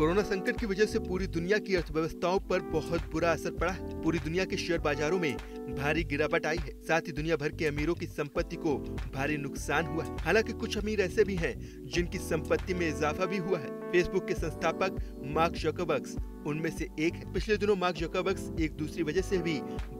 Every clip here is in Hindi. कोरोना संकट की वजह से पूरी दुनिया की अर्थव्यवस्थाओं पर बहुत बुरा असर पड़ा है। पूरी दुनिया के शेयर बाजारों में भारी गिरावट आई है, साथ ही दुनिया भर के अमीरों की संपत्ति को भारी नुकसान हुआ है। हालांकि कुछ अमीर ऐसे भी हैं जिनकी संपत्ति में इजाफा भी हुआ है। फेसबुक के संस्थापक मार्क जुकरबर्ग उनमें से एक है। पिछले दिनों मार्क जुकरबर्ग एक दूसरी वजह से भी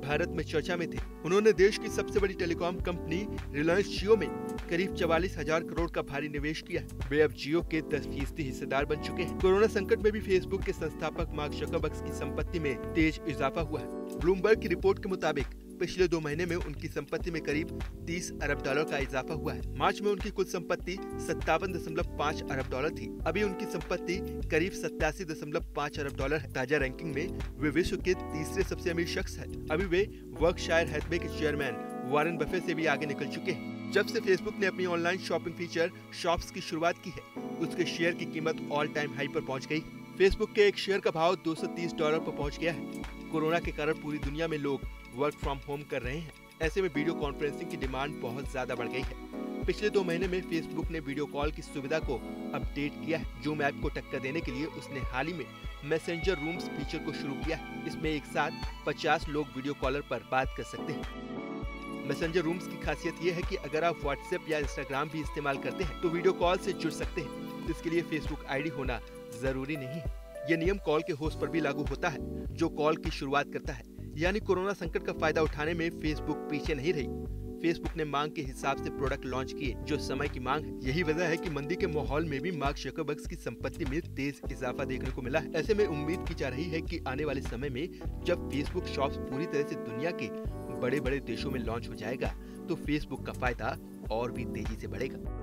भारत में चर्चा में थे। उन्होंने देश की सबसे बड़ी टेलीकॉम कंपनी रिलायंस जियो में करीब 44,000 करोड़ का भारी निवेश किया। वे अब जियो के 10% हिस्सेदार बन चुके हैं। कोरोना संकट में भी फेसबुक के संस्थापक मार्क जुकरबर्ग की संपत्ति में तेज इजाफा हुआ है। ब्लूमबर्ग की रिपोर्ट के मुताबिक पिछले 2 महीने में उनकी संपत्ति में करीब 30 अरब डॉलर का इजाफा हुआ है। मार्च में उनकी कुल संपत्ति 57.5 अरब डॉलर थी। अभी उनकी संपत्ति करीब 87.5 अरब डॉलर है। ताजा रैंकिंग में वे विश्व के 3रे सबसे अमीर शख्स हैं। अभी वे वर्कशायर हैथवे के चेयरमैन वारन बफेट से भी आगे निकल चुके हैं। जब से फेसबुक ने अपनी ऑनलाइन शॉपिंग फीचर शॉप्स की शुरुआत की है, उसके शेयर की कीमत ऑल टाइम हाई पर पहुंच गई। फेसबुक के एक शेयर का भाव $230 पर पहुंच गया है। कोरोना के कारण पूरी दुनिया में लोग वर्क फ्रॉम होम कर रहे हैं। ऐसे में वीडियो कॉन्फ्रेंसिंग की डिमांड बहुत ज्यादा बढ़ गई है। पिछले 2 महीने में फेसबुक ने वीडियो कॉल की सुविधा को अपडेट किया है। जूम ऐप को टक्कर देने के लिए उसने हाल ही में मैसेंजर रूम फीचर को शुरू किया है। इसमें एक साथ 50 लोग वीडियो कॉलर पर बात कर सकते हैं। मैसेंजर रूम्स की खासियत ये है कि अगर आप व्हाट्सएप या इंस्टाग्राम भी इस्तेमाल करते हैं तो वीडियो कॉल से जुड़ सकते हैं। इसके लिए फेसबुक आईडी होना जरूरी नहीं है। ये नियम कॉल के होस्ट पर भी लागू होता है जो कॉल की शुरुआत करता है। यानी कोरोना संकट का फायदा उठाने में फेसबुक पीछे नहीं रही। फेसबुक ने मांग के हिसाब से प्रोडक्ट लॉन्च किए जो समय की मांग है। यही वजह है कि मंदी के माहौल में भी मार्क जुकरबर्ग की संपत्ति में तेज इजाफा देखने को मिला है। ऐसे में उम्मीद की जा रही है कि आने वाले समय में जब फेसबुक शॉप्स पूरी तरह से दुनिया के बड़े बड़े देशों में लॉन्च हो जाएगा तो फेसबुक का फायदा और भी तेजी से बढ़ेगा।